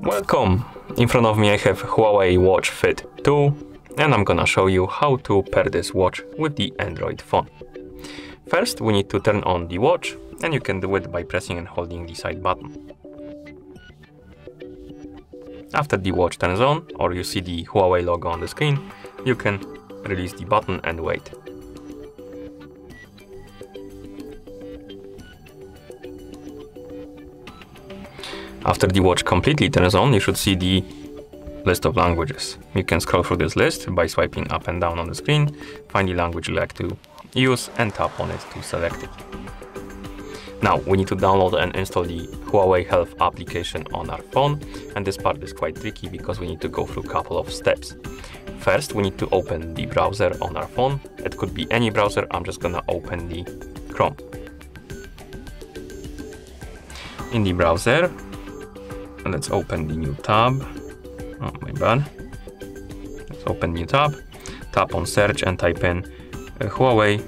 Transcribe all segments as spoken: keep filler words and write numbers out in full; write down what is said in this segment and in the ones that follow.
Welcome! In front of me I have Huawei Watch Fit two and I'm gonna show you how to pair this watch with the Android phone. First we need to turn on the watch and you can do it by pressing and holding the side button. After the watch turns on or you see the Huawei logo on the screen, you can release the button and wait. After the watch completely turns on, you should see the list of languages. You can scroll through this list by swiping up and down on the screen, find the language you like to use and tap on it to select it. Now we need to download and install the Huawei Health application on our phone, and this part is quite tricky because we need to go through a couple of steps. First we need to open the browser on our phone. It could be any browser, I'm just gonna open the Chrome. In the browser, let's open the new tab. Oh my bad. Let's open new tab, tap on search and type in uh, Huawei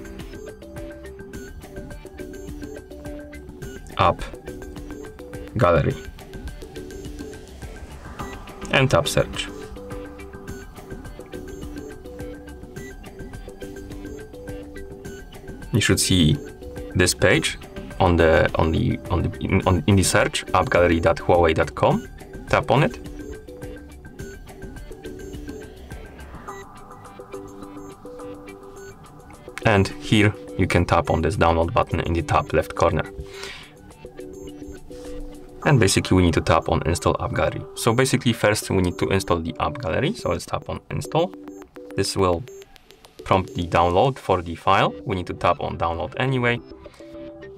App Gallery and tap search. You should see this page on the on the on the in, on, in the search app gallery dot huawei dot com. Tap on it. And here you can tap on this download button in the top left corner. And basically we need to tap on install app gallery. So basically first we need to install the app gallery. So let's tap on install. This will prompt the download for the file. We need to tap on download anyway.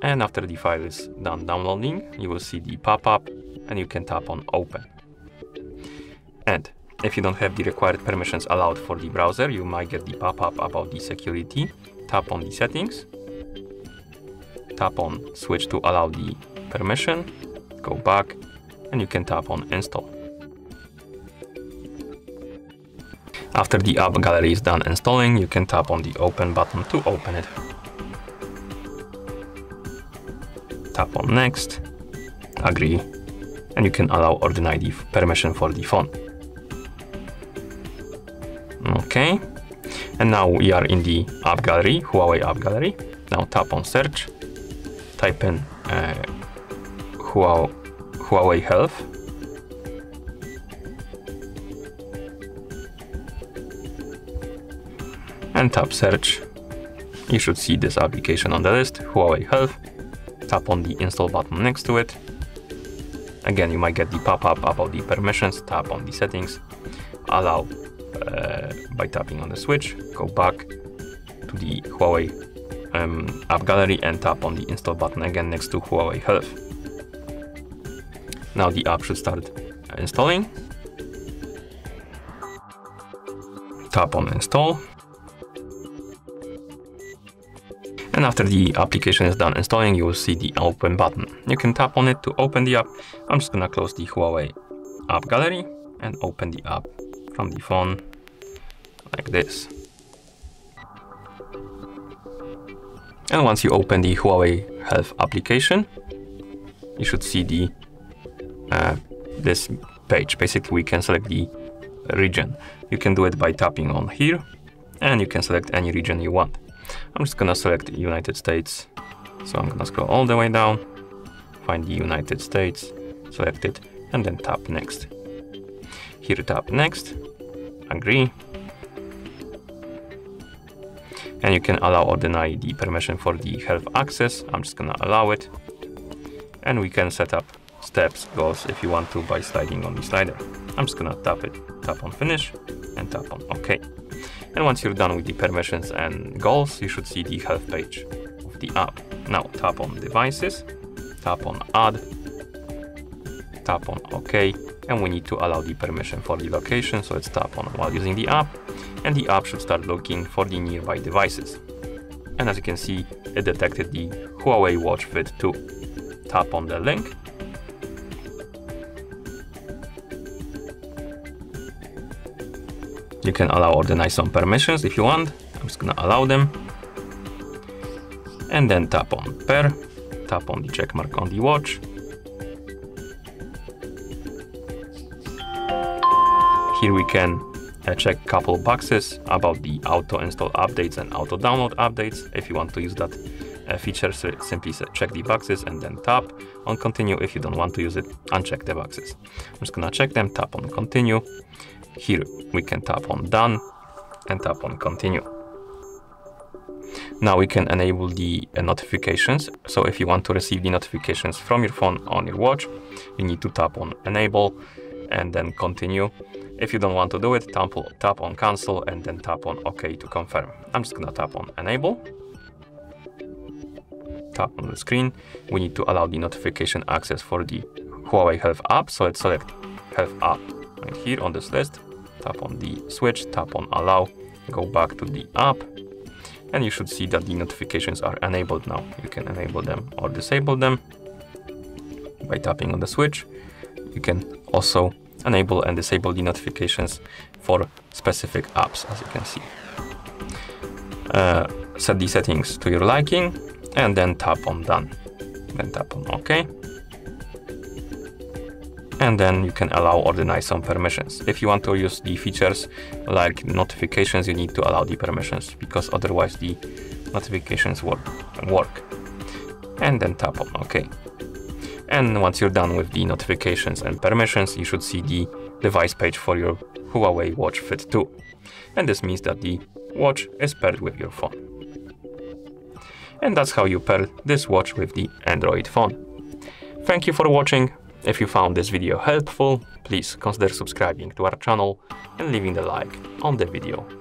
And after the file is done downloading, you will see the pop-up and you can tap on open. And if you don't have the required permissions allowed for the browser, you might get the pop-up about the security. Tap on the settings, tap on switch to allow the permission, go back and you can tap on install. After the app gallery is done installing, you can tap on the open button to open it. Tap on next, agree, and you can allow or deny the permission for the phone. Okay, and now we are in the app gallery, Huawei App Gallery. Now tap on search, type in uh, Huawei Health, and tap search. You should see this application on the list, Huawei Health. Tap on the install button next to it. Again, you might get the pop-up about the permissions. Tap on the settings, allow uh, by tapping on the switch, go back to the Huawei um, app gallery and tap on the install button again next to Huawei Health. Now the app should start installing. Tap on install. And after the application is done installing, you will see the open button. You can tap on it to open the app. I'm just gonna close the Huawei app gallery and open the app from the phone like this. And once you open the Huawei Health application, you should see the uh, this page. Basically, we can select the region. You can do it by tapping on here and you can select any region you want. I'm just gonna select United States, so I'm gonna scroll all the way down, find the United States, select it, and then tap next. Here tap next, agree, and you can allow or deny the permission for the health access. I'm just gonna allow it, and we can set up steps, goals if you want to by sliding on the slider. I'm just gonna tap it, tap on finish, and tap on OK. And once you're done with the permissions and goals, you should see the health page of the app. Now tap on devices, tap on add, tap on OK, and we need to allow the permission for the location, so let's tap on while using the app, and the app should start looking for the nearby devices. And as you can see, it detected the Huawei Watch Fit two. Tap on the link. You can allow or deny some permissions if you want. I'm just gonna allow them. and then tap on pair, tap on the check mark on the watch. Here we can uh, check couple boxes about the auto install updates and auto download updates. If you want to use that uh, feature, so simply check the boxes and then tap on continue. If you don't want to use it, uncheck the boxes. I'm just gonna check them, tap on continue. Here we can tap on done and tap on continue. Now we can enable the uh, notifications. So if you want to receive the notifications from your phone on your watch, you need to tap on enable and then continue. If you don't want to do it, tap, tap on cancel and then tap on OK to confirm. I'm just gonna tap on enable. Tap on the screen. We need to allow the notification access for the Huawei Health App. So let's select Health App right here on this list. Tap on the switch, tap on allow, go back to the app. And you should see that the notifications are enabled now. You can enable them or disable them by tapping on the switch. You can also enable and disable the notifications for specific apps, as you can see. Uh, set the settings to your liking and then tap on done. Then tap on OK. And then you can allow or deny some permissions. If you want to use the features like notifications, you need to allow the permissions because otherwise the notifications won't work. And then tap on OK. And once you're done with the notifications and permissions, you should see the device page for your Huawei Watch Fit two. And this means that the watch is paired with your phone. And that's how you pair this watch with the Android phone. Thank you for watching. If you found this video helpful, please consider subscribing to our channel and leaving a like on the video.